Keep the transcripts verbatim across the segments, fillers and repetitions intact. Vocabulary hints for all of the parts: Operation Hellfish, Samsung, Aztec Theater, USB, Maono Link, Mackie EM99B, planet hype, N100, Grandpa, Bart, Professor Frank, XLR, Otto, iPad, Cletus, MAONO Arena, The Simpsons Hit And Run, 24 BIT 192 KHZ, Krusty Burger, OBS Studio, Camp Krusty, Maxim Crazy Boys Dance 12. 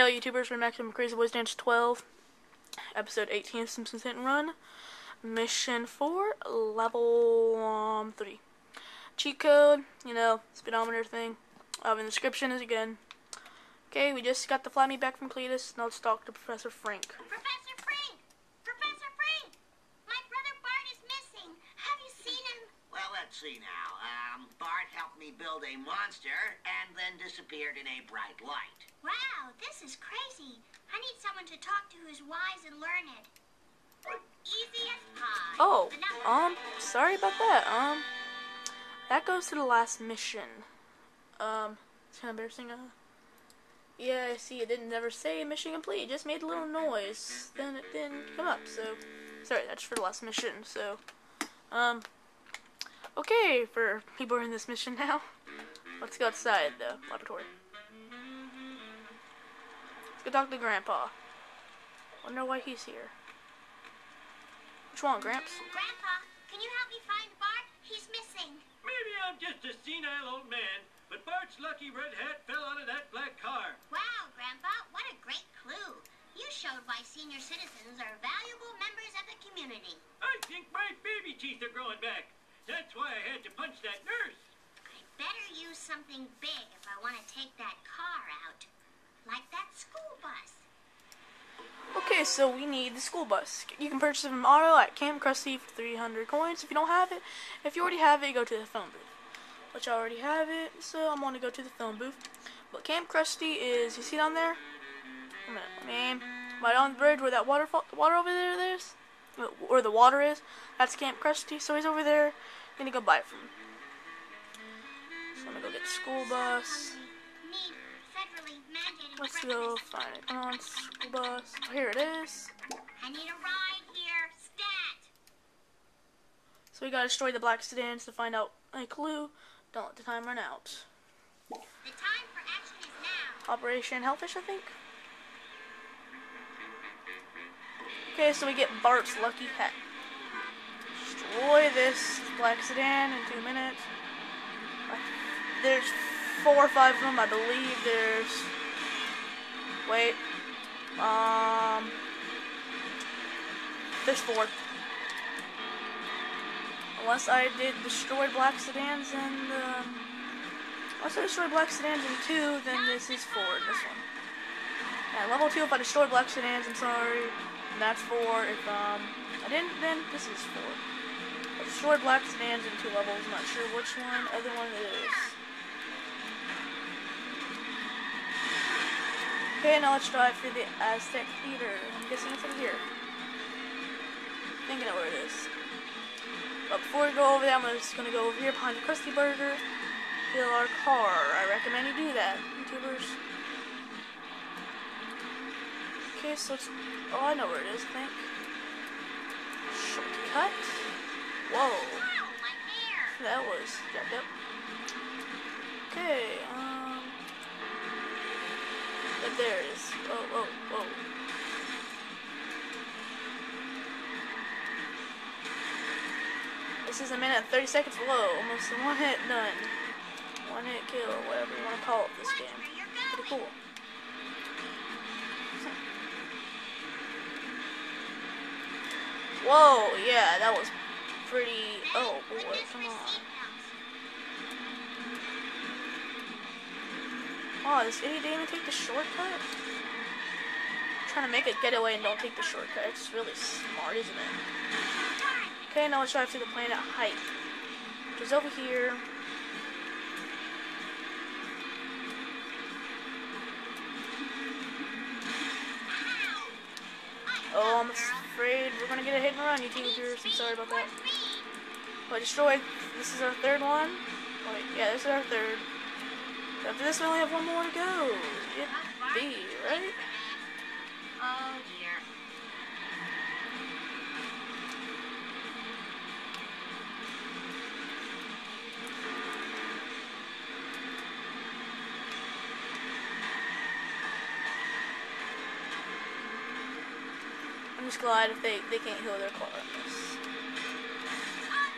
Hello YouTubers, we're Maxim Crazy Boys Dance twelve, Episode eighteen of Simpsons Hit and Run, Mission four, Level um, three. Cheat code, you know, speedometer thing, um, in the description is again. Okay, we just got the fly me back from Cletus, now let's talk to Professor Frank. Professor Frank! Professor Frank! My brother Bart is missing. Have you seen him? Well, let's see now. Um, Bart helped me build a monster and then disappeared in a bright light. Wow, this is crazy. I need someone to talk to who's wise and learned. Easy as pie. Oh, um, sorry about that. Um, that goes to the last mission. Um, it's kind of embarrassing. Uh, yeah, I see. It didn't never say mission complete. It just made a little noise. Then it didn't come up. So, sorry, that's for the last mission. So, um, okay, for people who are in this mission now, let's go outside the laboratory. Let's go talk to Grandpa. Wonder why he's here. Which one, Gramps? Grandpa, can you help me find Bart? He's missing. Maybe I'm just a senile old man, but Bart's lucky red hat fell out of that black car. Wow, Grandpa, what a great clue. You showed why senior citizens are valuable members of the community. I think my baby teeth are growing back. That's why I had to punch that nurse. I better use something big if I want to take that car out. Like that school bus. Okay, so we need the school bus. You can purchase it from Otto at Camp Krusty for three hundred coins. If you don't have it, if you already have it, go to the phone booth. Which I already have it, so I'm going to go to the phone booth. But Camp Krusty is, you see down there? Wait a minute, I mean, right on the bridge where that waterfall, water over there is, where the water is, that's Camp Krusty. So he's over there. I'm going to go buy it from him. So I'm going to go get the school bus. Let's go find it. Come on, school bus. Oh, here it is. I need a ride here. Stat! So we gotta destroy the black sedans to find out a clue. Don't let the time run out. The time for action is now. Operation Hellfish, I think. Okay, so we get Bart's lucky hat. Destroy this black sedan in two minutes. There's four or five of them, I believe. There's... Wait, um, there's four. Unless I did destroy black sedans and, um, unless I destroy black sedans in two, then this is four, this one. Yeah, level two if I destroy black sedans, I'm sorry, and that's four. If, um, I didn't, then this is four. I destroyed black sedans in two levels, I'm not sure which one, other one is. Okay, now let's drive through the Aztec Theater. I'm guessing it's over here. I'm thinking of where it is. But before we go over there, I'm just going to go over here behind the Krusty Burger. Fill our car. I recommend you do that, YouTubers. Okay, so it's... Oh, I know where it is, I think. Shortcut. Whoa. Wow, my hair. That was jacked up. Okay, um... But there it is. Whoa, whoa, whoa. This is a minute thirty seconds low. Almost a one hit done. One hit kill, whatever you want to call it this game. Pretty cool. Whoa, yeah, that was pretty... Oh, boy, come on. Oh, this idiot didn't even take the shortcut? I'm trying to make a getaway and don't take the shortcut. It's really smart, isn't it? Okay, now let's drive to the planet hype, which is over here. Oh, I'm afraid we're gonna get a hit and run, you YouTubers. I'm sorry about that. Oh, I destroyed. This is our third one. Wait, yeah, this is our third. After this, we only have one more to go. It be, right? Oh, dear. I'm just glad if they, they can't heal their car on this.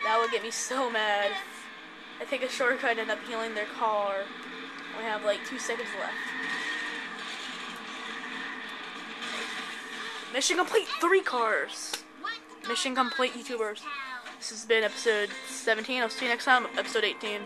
That would get me so mad. I take a shortcut and end up healing their car. We have like two seconds left. Mission complete, three cars. Mission complete, YouTubers. This has been episode seventeen. I'll see you next time, episode eighteen.